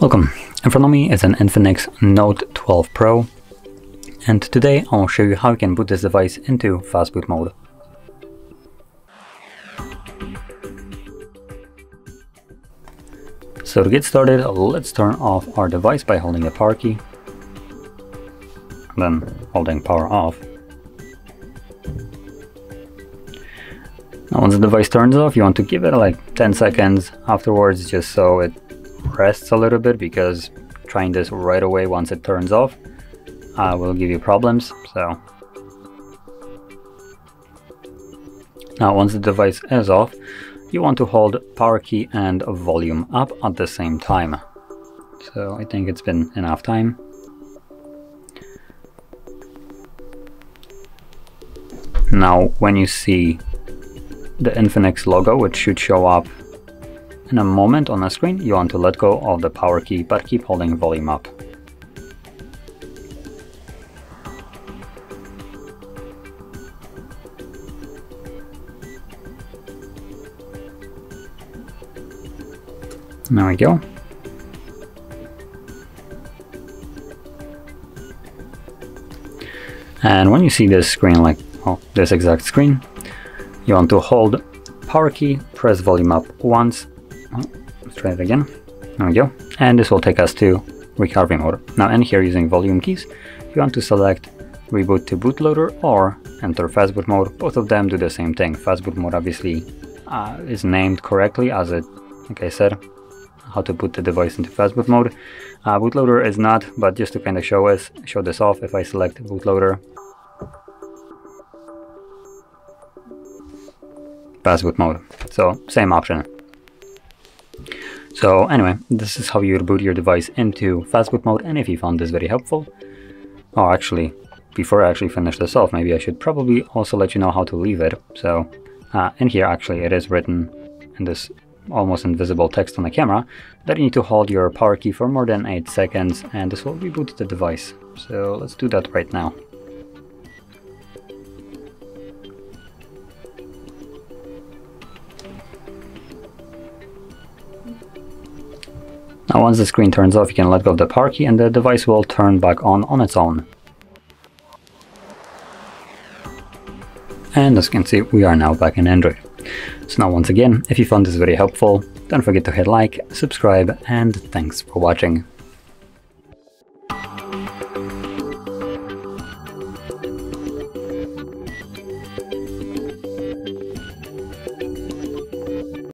Welcome. In front of me is an Infinix Note 12 Pro, and today I'll show you how you can boot this device into Fastboot mode. So to get started, let's turn off our device by holding the power key, and then holding power off. Now once the device turns off, you want to give it like 10 seconds afterwards, just so it rests a little bit, because trying this right away once it turns off will give you problems. So now once the device is off, you want to hold power key and volume up at the same time. So I think it's been enough time. Now when you see the Infinix logo, which should show up in a moment on the screen, you want to let go of the power key, but keep holding volume up. There we go. And when you see this screen, like this exact screen, you want to hold power key, press volume up once. Let's try it again. There we go. And this will take us to recovery mode. Now in here, using volume keys, you want to select reboot to bootloader or enter fastboot mode. Both of them do the same thing. Fastboot mode obviously is named correctly, as it, like I said, how to put the device into fastboot mode. Bootloader is not, but just to kind of show this off, if I select bootloader, fastboot mode. So same option. So anyway, this is how you boot your device into fastboot mode, and if you found this very helpful, oh actually, before I actually finish this off, maybe I should probably also let you know how to leave it. So in here actually it is written in this almost invisible text on the camera that you need to hold your power key for more than 8 seconds and this will reboot the device. So let's do that right now. Now once the screen turns off, you can let go of the power key and the device will turn back on its own. And as you can see, we are now back in Android. So now once again, if you found this very helpful, don't forget to hit like, subscribe, and thanks for watching.